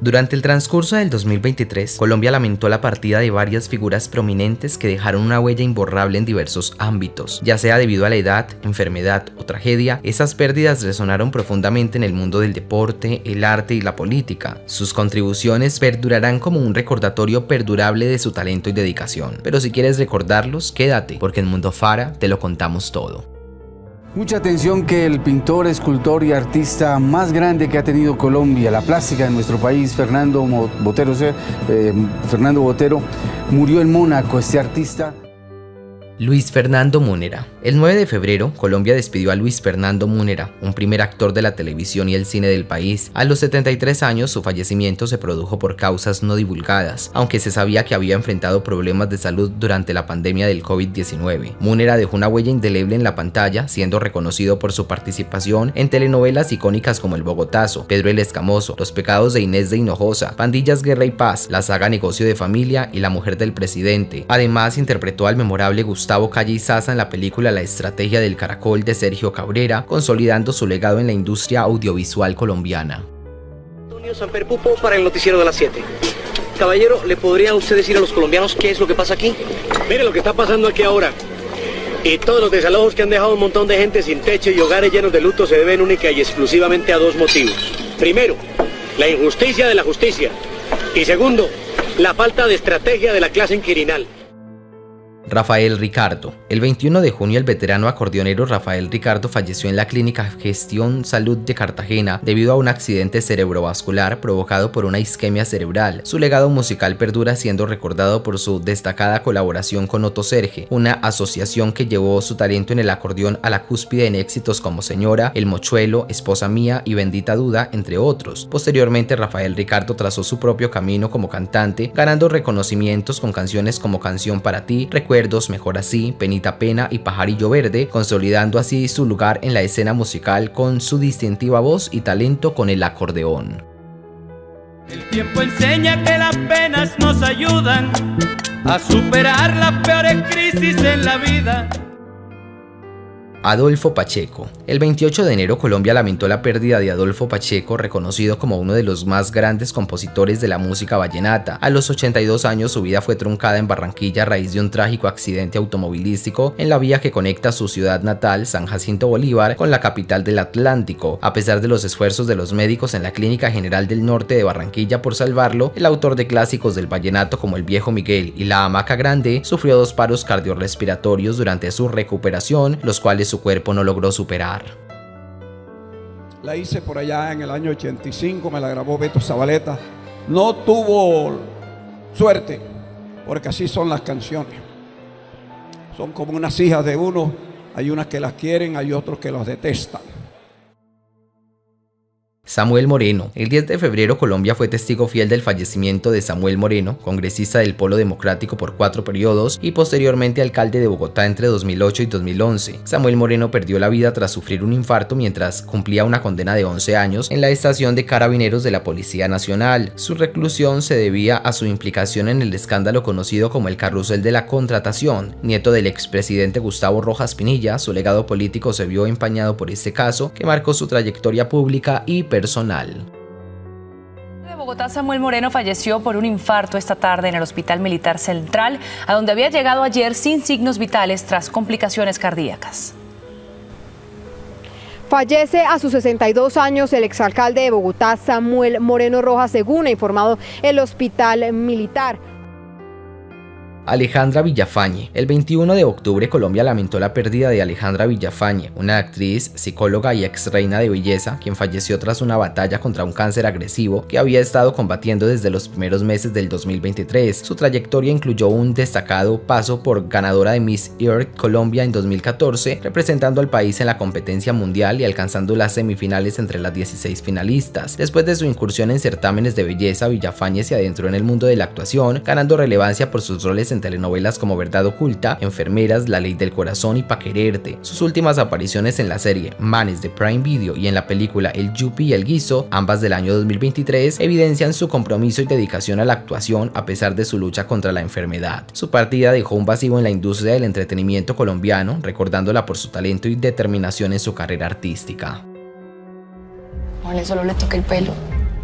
Durante el transcurso del 2023, Colombia lamentó la partida de varias figuras prominentes que dejaron una huella imborrable en diversos ámbitos. Ya sea debido a la edad, enfermedad o tragedia, esas pérdidas resonaron profundamente en el mundo del deporte, el arte y la política. Sus contribuciones perdurarán como un recordatorio perdurable de su talento y dedicación. Pero si quieres recordarlos, quédate, porque en Mundo Fara te lo contamos todo. Mucha atención que el pintor, escultor y artista más grande que ha tenido Colombia, la plástica de nuestro país, Fernando Botero, murió en Mónaco. Este artista... Luis Fernando Múnera. El 9 de febrero, Colombia despidió a Luis Fernando Múnera, un primer actor de la televisión y el cine del país. A los 73 años, su fallecimiento se produjo por causas no divulgadas, aunque se sabía que había enfrentado problemas de salud durante la pandemia del COVID-19. Múnera dejó una huella indeleble en la pantalla, siendo reconocido por su participación en telenovelas icónicas como El Bogotazo, Pedro el Escamoso, Los Pecados de Inés de Hinojosa, Pandillas, Guerra y Paz, la saga Negocio de Familia y La Mujer del Presidente. Además, interpretó al memorable Gustavo Calle Isaza en la película La Estrategia del Caracol de Sergio Cabrera, consolidando su legado en la industria audiovisual colombiana. Antonio Samper Pupo para el noticiero de las 7. Caballero, ¿le podría usted decir a los colombianos qué es lo que pasa aquí? Mire lo que está pasando aquí ahora. Y todos los desalojos que han dejado un montón de gente sin techo y hogares llenos de luto se deben única y exclusivamente a dos motivos. Primero, la injusticia de la justicia. Y segundo, la falta de estrategia de la clase inquirinal. Rafael Ricardo. El 21 de junio, el veterano acordeonero Rafael Ricardo falleció en la Clínica Gestión Salud de Cartagena debido a un accidente cerebrovascular provocado por una isquemia cerebral. Su legado musical perdura, siendo recordado por su destacada colaboración con Otto Serge, una asociación que llevó su talento en el acordeón a la cúspide en éxitos como Señora, El Mochuelo, Esposa Mía y Bendita Duda, entre otros. Posteriormente, Rafael Ricardo trazó su propio camino como cantante, ganando reconocimientos con canciones como Canción para ti, Mejor así, Penita Pena y Pajarillo Verde, consolidando así su lugar en la escena musical con su distintiva voz y talento con el acordeón. El tiempo enseña que las penas nos ayudan a superar las peores crisis en la vida. Adolfo Pacheco. El 28 de enero, Colombia lamentó la pérdida de Adolfo Pacheco, reconocido como uno de los más grandes compositores de la música vallenata. A los 82 años, su vida fue truncada en Barranquilla a raíz de un trágico accidente automovilístico en la vía que conecta su ciudad natal, San Jacinto Bolívar, con la capital del Atlántico. A pesar de los esfuerzos de los médicos en la Clínica General del Norte de Barranquilla por salvarlo, el autor de clásicos del vallenato como El Viejo Miguel y La Hamaca Grande sufrió dos paros cardiorrespiratorios durante su recuperación, los cuales su cuerpo no logró superar. La hice por allá en el año 85, me la grabó Beto Zabaleta. No tuvo suerte, porque así son las canciones. Son como unas hijas de uno, hay unas que las quieren, hay otros que las detestan. Samuel Moreno. El 10 de febrero, Colombia fue testigo fiel del fallecimiento de Samuel Moreno, congresista del Polo Democrático por 4 periodos y posteriormente alcalde de Bogotá entre 2008 y 2011. Samuel Moreno perdió la vida tras sufrir un infarto mientras cumplía una condena de 11 años en la estación de carabineros de la Policía Nacional. Su reclusión se debía a su implicación en el escándalo conocido como el Carrusel de la Contratación. Nieto del expresidente Gustavo Rojas Pinilla, su legado político se vio empañado por este caso, que marcó su trayectoria pública y personal. De Bogotá, Samuel Moreno falleció por un infarto esta tarde en el Hospital Militar Central, a donde había llegado ayer sin signos vitales tras complicaciones cardíacas. Fallece a sus 62 años el exalcalde de Bogotá, Samuel Moreno Rojas, según ha informado el Hospital Militar. Alejandra Villafañe. El 21 de octubre, Colombia lamentó la pérdida de Alejandra Villafañe, una actriz, psicóloga y ex reina de belleza, quien falleció tras una batalla contra un cáncer agresivo que había estado combatiendo desde los primeros meses del 2023. Su trayectoria incluyó un destacado paso por ganadora de Miss Earth Colombia en 2014, representando al país en la competencia mundial y alcanzando las semifinales entre las 16 finalistas. Después de su incursión en certámenes de belleza, Villafañe se adentró en el mundo de la actuación, ganando relevancia por sus roles en telenovelas como Verdad Oculta, Enfermeras, La Ley del Corazón y Pa' Quererte. Sus últimas apariciones en la serie Manes de Prime Video y en la película El Yupi y El Guiso, ambas del año 2023, evidencian su compromiso y dedicación a la actuación a pesar de su lucha contra la enfermedad. Su partida dejó un vacío en la industria del entretenimiento colombiano, recordándola por su talento y determinación en su carrera artística. Vale, solo le toqué el pelo,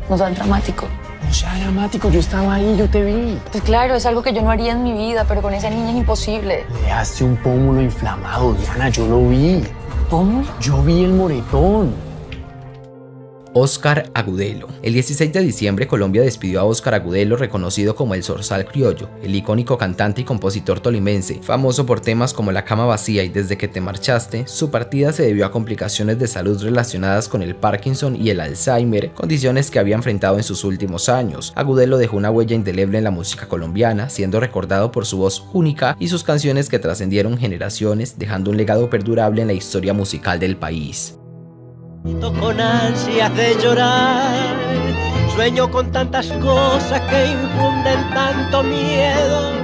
no tan dramático. No sea dramático, yo estaba ahí, yo te vi. Pues claro, es algo que yo no haría en mi vida, pero con esa niña es imposible. Le dejaste un pómulo inflamado, Diana, yo lo vi. ¿Pómulo? Yo vi el moretón. Oscar Agudelo. El 16 de diciembre, Colombia despidió a Oscar Agudelo, reconocido como el Zorzal Criollo, el icónico cantante y compositor tolimense, famoso por temas como La Cama Vacía y Desde que te marchaste. Su partida se debió a complicaciones de salud relacionadas con el Parkinson y el Alzheimer, condiciones que había enfrentado en sus últimos años. Agudelo dejó una huella indeleble en la música colombiana, siendo recordado por su voz única y sus canciones que trascendieron generaciones, dejando un legado perdurable en la historia musical del país. Con ansias de llorar, sueño con tantas cosas que infunden tanto miedo.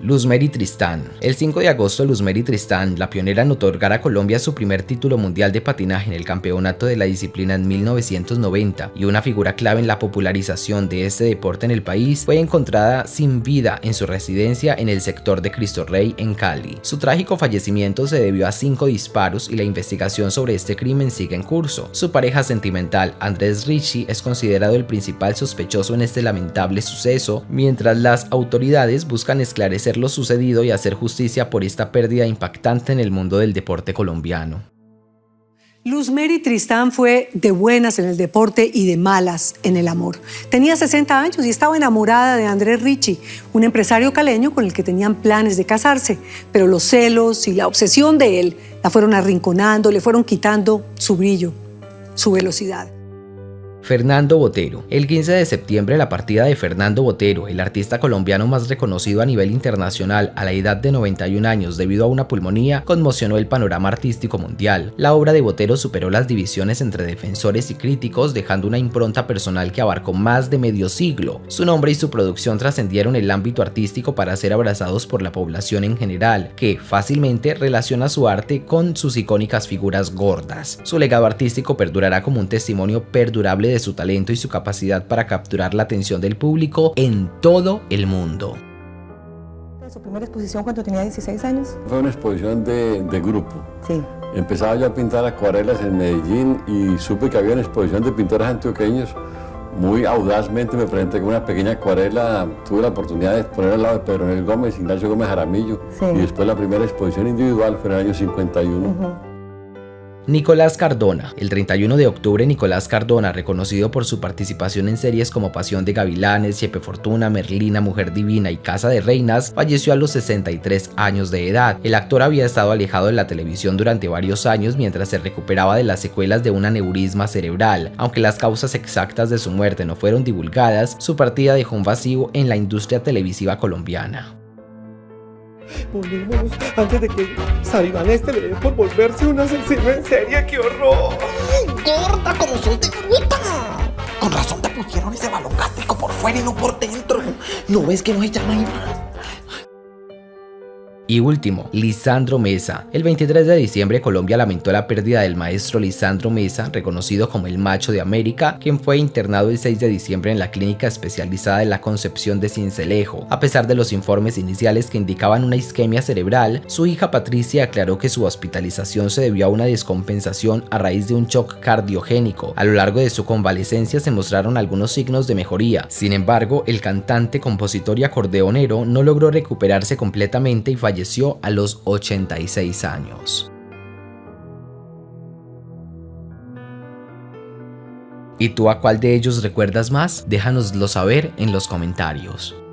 Luz Mary Tristán. El 5 de agosto, Luz Mary Tristán, la pionera en otorgar a Colombia su primer título mundial de patinaje en el campeonato de la disciplina en 1990 y una figura clave en la popularización de este deporte en el país, fue encontrada sin vida en su residencia en el sector de Cristo Rey en Cali. Su trágico fallecimiento se debió a 5 disparos y la investigación sobre este crimen sigue en curso. Su pareja sentimental, Andrés Ricci, es considerado el principal sospechoso en este lamentable suceso, mientras las autoridades buscan esclarecer lo sucedido y hacer justicia por esta pérdida impactante en el mundo del deporte colombiano. Luz Mary Tristán fue de buenas en el deporte y de malas en el amor. Tenía 60 años y estaba enamorada de Andrés Ricci, un empresario caleño con el que tenían planes de casarse, pero los celos y la obsesión de él la fueron arrinconando, le fueron quitando su brillo, su velocidad. Fernando Botero. El 15 de septiembre, la partida de Fernando Botero, el artista colombiano más reconocido a nivel internacional a la edad de 91 años debido a una pulmonía, conmocionó el panorama artístico mundial. La obra de Botero superó las divisiones entre defensores y críticos, dejando una impronta personal que abarcó más de medio siglo. Su nombre y su producción trascendieron el ámbito artístico para ser abrazados por la población en general, que fácilmente relaciona su arte con sus icónicas figuras gordas. Su legado artístico perdurará como un testimonio perdurable de su talento y su capacidad para capturar la atención del público en todo el mundo. ¿Su primera exposición cuando tenía 16 años? Fue una exposición de grupo. Sí. Empezaba yo a pintar acuarelas en Medellín y supe que había una exposición de pintores antioqueños. Muy audazmente me presenté con una pequeña acuarela, tuve la oportunidad de exponer al lado de Pedro Nel Gómez, Ignacio Gómez Jaramillo, sí. Y después la primera exposición individual fue en el año 51. Nicolás Cardona. El 31 de octubre, Nicolás Cardona, reconocido por su participación en series como Pasión de Gavilanes, Chepe Fortuna, Merlina, Mujer Divina y Casa de Reinas, falleció a los 63 años de edad. El actor había estado alejado de la televisión durante varios años mientras se recuperaba de las secuelas de un aneurisma cerebral. Aunque las causas exactas de su muerte no fueron divulgadas, su partida dejó un vacío en la industria televisiva colombiana. Volvemos antes de que Saribán le dé por volverse una asesina en serie, ¡qué horror! ¡Ay, gorda, como soy de puta! Con razón te pusieron ese balón gástrico por fuera y no por dentro. ¿No ves que no hay llama ahí más? Y último, Lisandro Mesa. El 23 de diciembre, Colombia lamentó la pérdida del maestro Lisandro Mesa, reconocido como el Macho de América, quien fue internado el 6 de diciembre en la clínica especializada de la Concepción de Cincelejo. A pesar de los informes iniciales que indicaban una isquemia cerebral, su hija Patricia aclaró que su hospitalización se debió a una descompensación a raíz de un shock cardiogénico. A lo largo de su convalecencia se mostraron algunos signos de mejoría. Sin embargo, el cantante, compositor y acordeonero no logró recuperarse completamente y falleció a los 86 años. ¿Y tú a cuál de ellos recuerdas más? Déjanoslo saber en los comentarios.